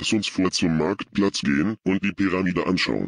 Lass uns vor zum Marktplatz gehen und die Pyramide anschauen.